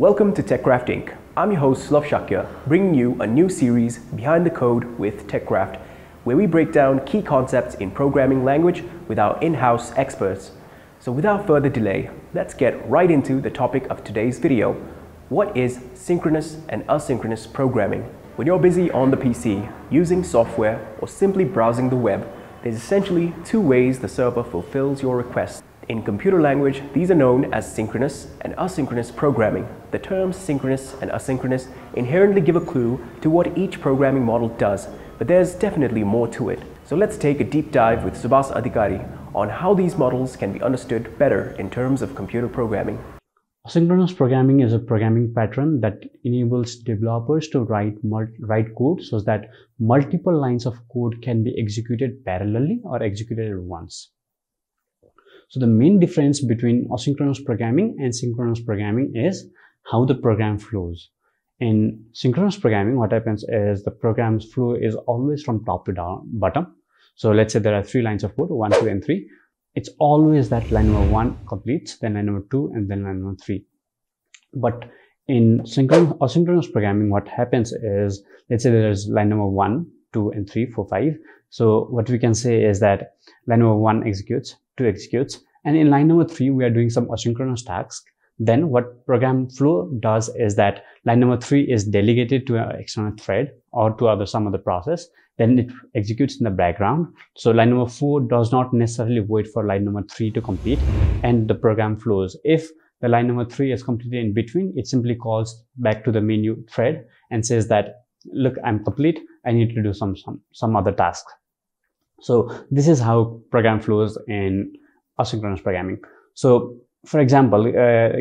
Welcome to Techkraft Inc. I'm your host Sulav Shakya, bringing you a new series, Behind the Code with Techkraft, where we break down key concepts in programming language with our in-house experts. So without further delay, let's get right into the topic of today's video. What is synchronous and asynchronous programming? When you're busy on the PC, using software, or simply browsing the web, there's essentially two ways the server fulfills your request. In computer language, these are known as synchronous and asynchronous programming. The terms synchronous and asynchronous inherently give a clue to what each programming model does, but there's definitely more to it. So let's take a deep dive with Subash Adhikari on how these models can be understood better in terms of computer programming. Asynchronous programming is a programming pattern that enables developers to write code so that multiple lines of code can be executed parallelly or executed at once. So the main difference between asynchronous programming and synchronous programming is how the program flows. In synchronous programming, what happens is the program's flow is always from top to bottom. So let's say there are three lines of code, 1, 2, and 3. It's always that line number 1 completes, then line number 2, and then line number 3. But in asynchronous programming, what happens is, let's say there's line number 1, 2, and 3, 4, 5. So what we can say is that line number 1 executes, 2 executes, and in line number 3 we are doing some asynchronous task. Then what program flow does is that line number 3 is delegated to an external thread or to some other process, then it executes in the background. So line number 4 does not necessarily wait for line number 3 to complete, and the program flows. If the line number 3 is completed in between, it simply calls back to the menu thread and says that, look, I'm complete, I need to do some other task. So this is how program flows in asynchronous programming. So for example,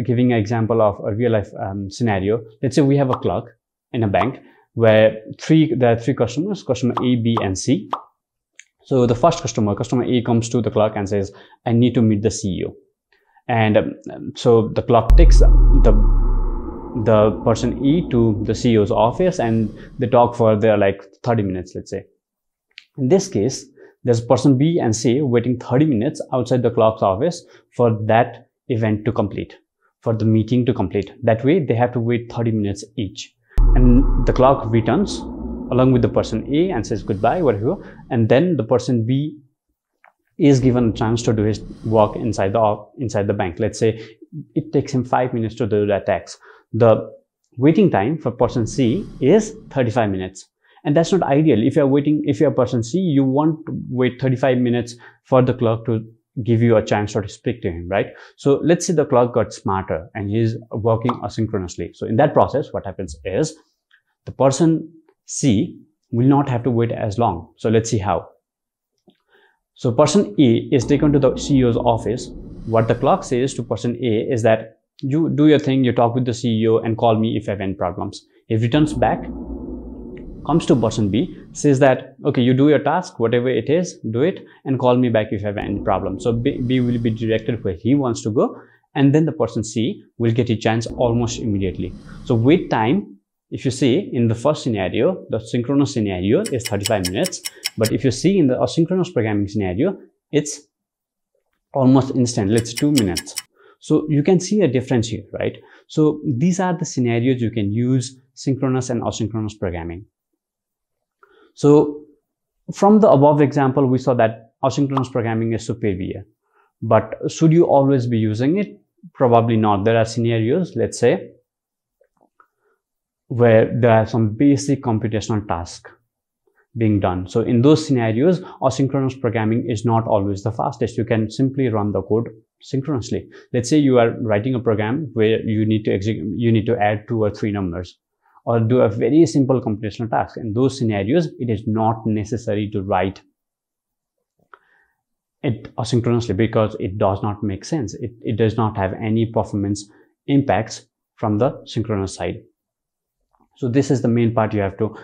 giving an example of a real life scenario, let's say we have a clerk in a bank where there are three customers, customer A, B, and C. So the first customer A comes to the clerk and says, I need to meet the CEO. And so the clerk takes the person E to the CEO's office, and they talk for their like 30 minutes, let's say. In this case, there's person B and C waiting 30 minutes outside the clerk's office for that event to complete, for the meeting to complete. That way, they have to wait 30 minutes each. And the clerk returns along with the person A and says goodbye, whatever. And then the person B is given a chance to do his work inside the bank. Let's say it takes him 5 minutes to do that task. The waiting time for person C is 35 minutes. And that's not ideal. If you're person C, you want to wait 35 minutes for the clerk to give you a chance to speak to him, right? So let's say the clerk got smarter and he's working asynchronously. So in that process, what happens is the person C will not have to wait as long. So let's see how. So person A is taken to the CEO's office. What the clerk says to person A is that you do your thing, you talk with the CEO and call me if you have any problems. He returns back, comes to person B, says that, okay, you do your task, whatever it is, do it and call me back if you have any problem. So B will be directed where he wants to go, and then the person C will get a chance almost immediately. So wait time, if you see in the first scenario, the synchronous scenario is 35 minutes, but if you see in the asynchronous programming scenario, it's almost instant, let's say 2 minutes. So you can see a difference here, right? So these are the scenarios you can use synchronous and asynchronous programming. So from the above example, we saw that asynchronous programming is superior, but should you always be using it? Probably not. There are scenarios, let's say, where there are some basic computational tasks being done. So in those scenarios, asynchronous programming is not always the fastest. You can simply run the code synchronously. Let's say you are writing a program where you need to add 2 or 3 numbers, or do a very simple computational task. In those scenarios, it is not necessary to write it asynchronously because it does not make sense. It does not have any performance impacts from the synchronous side. So this is the main part you have to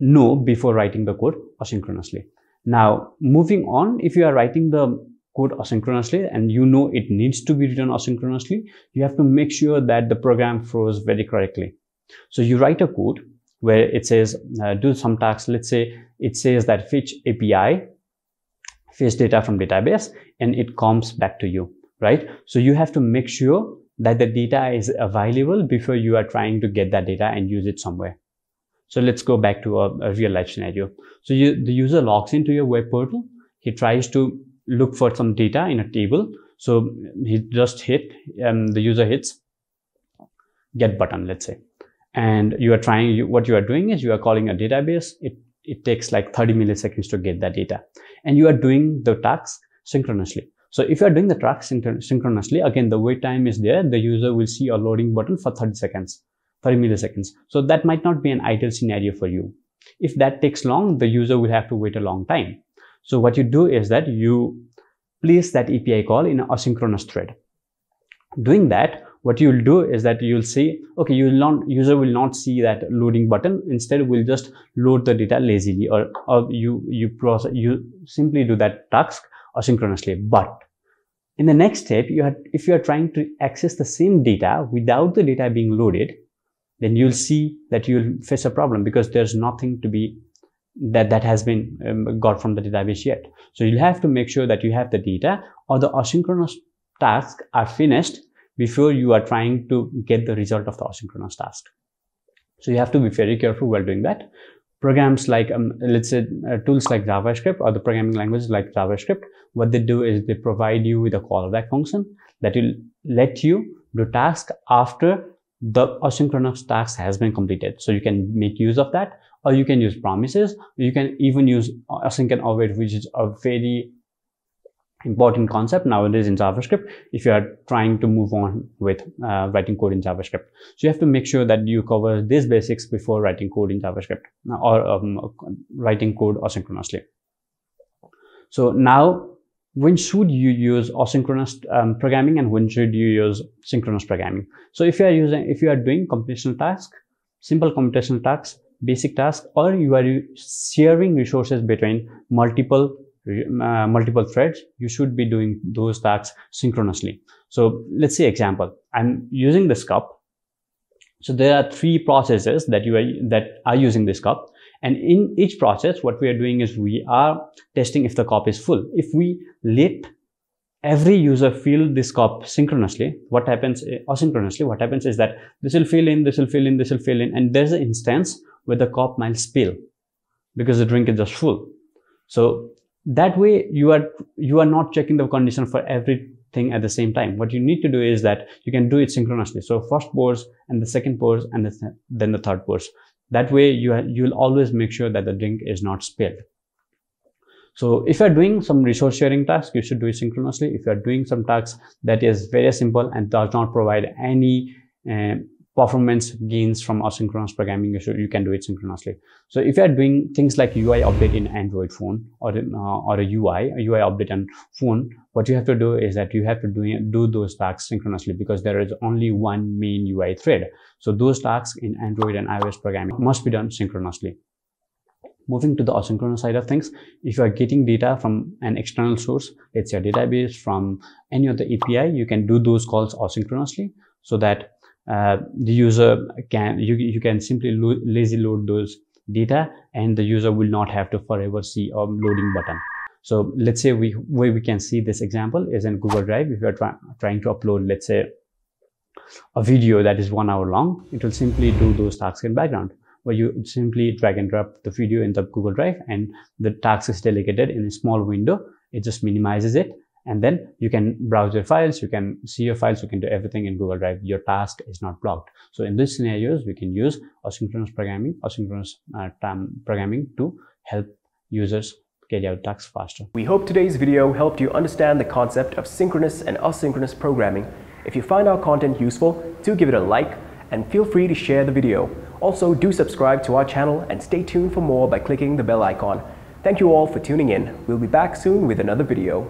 know before writing the code asynchronously. Now, moving on, if you are writing the code asynchronously and you know it needs to be written asynchronously, you have to make sure that the program flows very correctly. So you write a code where it says do some tasks. Let's say it says that fetch API, fetch data from database, and it comes back to you, right? So you have to make sure that the data is available before you are trying to get that data and use it somewhere. So let's go back to a real life scenario. So the user logs into your web portal. He tries to look for some data in a table. So he just the user hits get button, let's say. And you are what you are doing is calling a database. It takes like 30 milliseconds to get that data. And you are doing the tasks synchronously. So if you are doing the tasks synchronously, again, the wait time is there. The user will see a loading button for 30 milliseconds. So that might not be an ideal scenario for you. If that takes long, the user will have to wait a long time. So what you do is that you place that API call in an asynchronous thread. Doing that, what you'll do is that you'll say, okay, user will not see that loading button. Instead, we'll just load the data lazily, or you simply do that task asynchronously. But in the next step, if you are trying to access the same data without the data being loaded, then you'll see that you'll face a problem because there's nothing to be that has been got from the database yet. So you'll have to make sure that you have the data or the asynchronous tasks are finished before you are trying to get the result of the asynchronous task. So you have to be very careful while doing that. Programs like, let's say, tools like JavaScript or the programming languages like JavaScript, what they do is they provide you with a callback function that will let you do tasks after the asynchronous task has been completed. So you can make use of that, or you can use promises. You can even use async and await, which is a very important concept nowadays in JavaScript if you are trying to move on with writing code in JavaScript. So you have to make sure that you cover these basics before writing code in JavaScript or writing code asynchronously. So now, when should you use asynchronous programming and when should you use synchronous programming? So if you are doing computational tasks, simple computational tasks, basic tasks, or you are sharing resources between multiple threads, you should be doing those tasks synchronously. So let's say example, I'm using this cup. So there are three processes that are using this cup. And in each process, what we are doing is we are testing if the cup is full. If we let every user fill this cup synchronously, what happens asynchronously? What happens is that this will fill in, this will fill in, this will fill in, and there's an instance where the cup might spill because the drink is just full. So that way, you are not checking the condition for everything at the same time. What you need to do is that you can do it synchronously. So first pours, and the second pours, and then the third pours. That way, you'll always make sure that the drink is not spilled. So if you're doing some resource sharing tasks, you should do it synchronously. If you're doing some tasks that is very simple and does not provide any performance gains from asynchronous programming, you can do it synchronously. So if you're doing things like UI update in Android phone or a UI update on phone, what you have to do is that you have to do those tasks synchronously because there is only one main UI thread. So those tasks in Android and iOS programming must be done synchronously. Moving to the asynchronous side of things, if you are getting data from an external source, let's say a database, from any other API, you can do those calls asynchronously so that you can simply lazy load those data and the user will not have to forever see a loading button. So let's say where we can see this example is in Google Drive. If you are trying to upload, let's say, a video that is 1 hour long, it will simply do those tasks in background, where you simply drag and drop the video in the Google Drive and the task is delegated in a small window. It just minimizes it. And then you can browse your files, you can see your files, you can do everything in Google Drive. Your task is not blocked. So in these scenarios, we can use asynchronous programming to help users carry out tasks faster. We hope today's video helped you understand the concept of synchronous and asynchronous programming. If you find our content useful, do give it a like and feel free to share the video. Also, do subscribe to our channel and stay tuned for more by clicking the bell icon. Thank you all for tuning in. We'll be back soon with another video.